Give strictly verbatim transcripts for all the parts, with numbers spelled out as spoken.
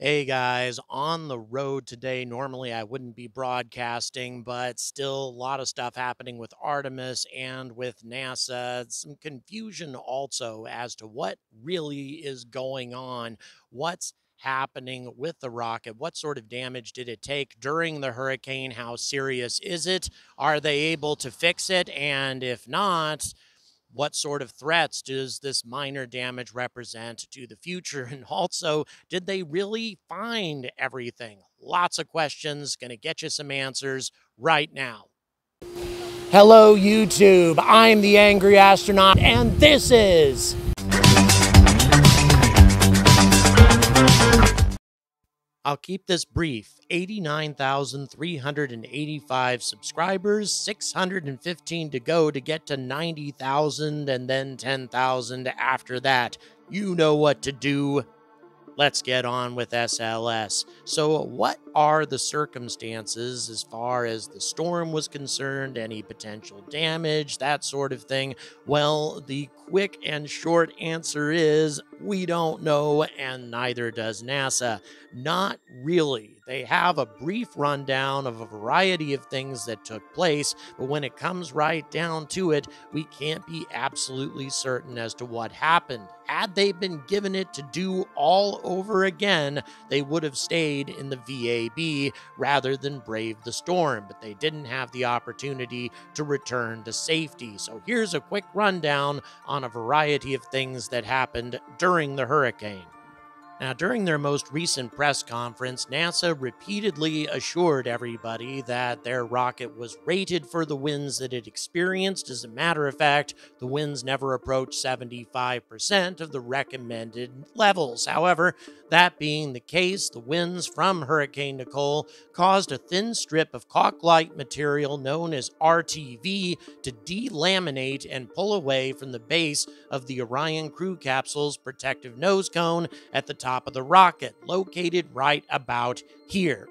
Hey guys, on the road today. Normally I wouldn't be broadcasting, but still a lot of stuff happening with Artemis and with NASA. Some confusion also as to what really is going on. What's happening with the rocket? What sort of damage did it take during the hurricane? How serious is it? Are they able to fix it? And if not, what sort of threats does this minor damage represent to the future? And also, did they really find everything? Lots of questions. Going to get you some answers right now. Hello, YouTube. I'm the Angry Astronaut, and this is... I'll keep this brief. eighty-nine thousand three hundred eighty-five subscribers, six hundred fifteen to go to get to ninety thousand and then ten thousand after that. You know what to do. Let's get on with S L S. So what are the circumstances as far as the storm was concerned, any potential damage, that sort of thing? Well, the quick and short answer is we don't know, and neither does NASA. Not really. They have a brief rundown of a variety of things that took place, but when it comes right down to it, we can't be absolutely certain as to what happened. Had they been given it to do all over again, they would have stayed in the V A B rather than brave the storm, but they didn't have the opportunity to return to safety. So here's a quick rundown on a variety of things that happened during the hurricane. Now, during their most recent press conference, NASA repeatedly assured everybody that their rocket was rated for the winds that it experienced. As a matter of fact, the winds never approached seventy-five percent of the recommended levels. However, that being the case, the winds from Hurricane Nicole caused a thin strip of cauchlite material known as R T V to delaminate and pull away from the base of the Orion crew capsule's protective nose cone at the time top of the rocket, located right about here.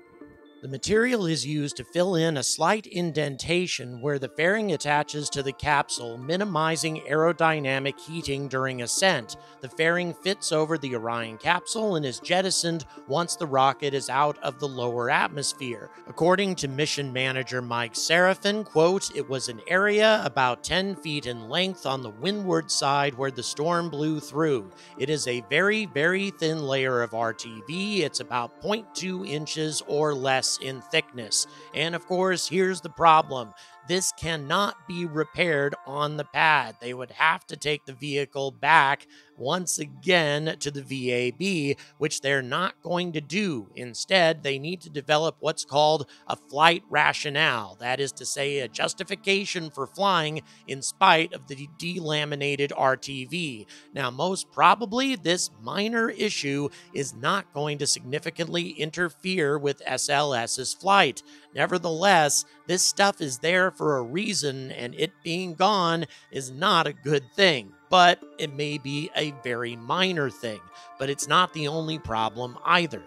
The material is used to fill in a slight indentation where the fairing attaches to the capsule, minimizing aerodynamic heating during ascent. The fairing fits over the Orion capsule and is jettisoned once the rocket is out of the lower atmosphere. According to mission manager Mike Serafin, quote, "It was an area about ten feet in length on the windward side where the storm blew through. It is a very, very thin layer of R T V. It's about zero point two inches or less in thickness." And of course, here's the problem. This cannot be repaired on the pad. They would have to take the vehicle back once again to the V A B, which they're not going to do. Instead, they need to develop what's called a flight rationale. That is to say, a justification for flying in spite of the delaminated R T V. Now, most probably, this minor issue is not going to significantly interfere with S L S's flight. Nevertheless, this stuff is there for a reason, and it being gone is not a good thing. But it may be a very minor thing, but it's not the only problem either.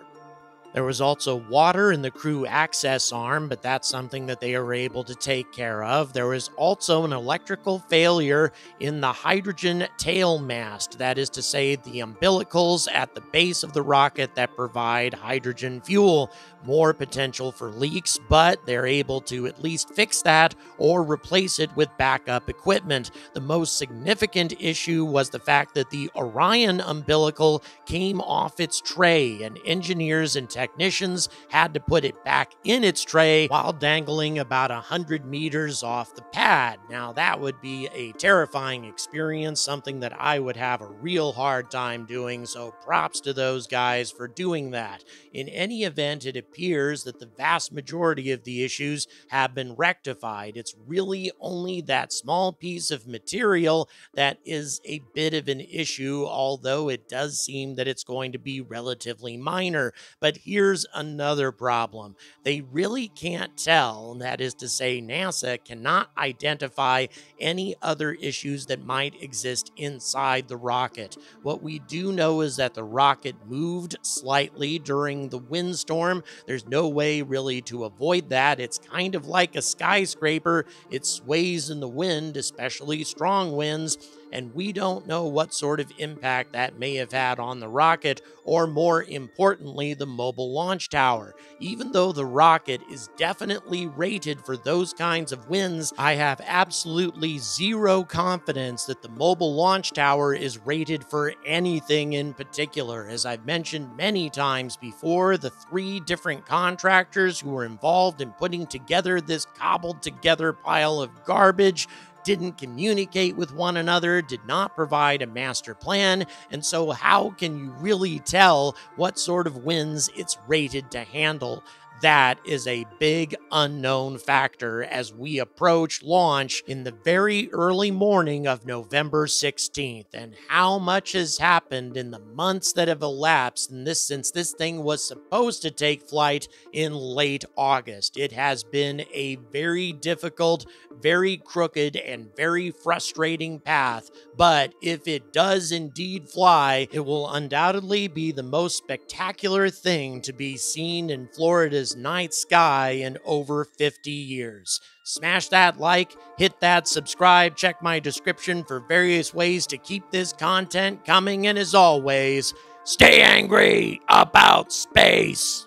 There was also water in the crew access arm, but that's something that they are able to take care of. There was also an electrical failure in the hydrogen tail mast, that is to say the umbilicals at the base of the rocket that provide hydrogen fuel. More potential for leaks, but they're able to at least fix that or replace it with backup equipment. The most significant issue was the fact that the Orion umbilical came off its tray, and engineers and technicians had to put it back in its tray while dangling about one hundred meters off the pad. Now, that would be a terrifying experience, something that I would have a real hard time doing, so props to those guys for doing that. In any event, it appears that the vast majority of the issues have been rectified. It's really only that small piece of material that is a bit of an issue, although it does seem that it's going to be relatively minor. But here's another problem. They really can't tell, that is to say, NASA cannot identify any other issues that might exist inside the rocket. What we do know is that the rocket moved slightly during the windstorm. There's no way really to avoid that. It's kind of like a skyscraper. It sways in the wind, especially strong winds. and we don't know what sort of impact that may have had on the rocket, or more importantly, the mobile launch tower. Even though the rocket is definitely rated for those kinds of winds, I have absolutely zero confidence that the mobile launch tower is rated for anything in particular. As I've mentioned many times before, the three different contractors who were involved in putting together this cobbled together pile of garbage didn't communicate with one another, did not provide a master plan, and so how can you really tell what sort of winds it's rated to handle? That is a big unknown factor as we approach launch in the very early morning of November sixteenth. And how much has happened in the months that have elapsed in this, since this thing was supposed to take flight in late August. It has been a very difficult, very crooked, and very frustrating path. But if it does indeed fly, it will undoubtedly be the most spectacular thing to be seen in Florida's night sky in over fifty years. Smash that like, hit that subscribe, check my description for various ways to keep this content coming, and as always, stay angry about space!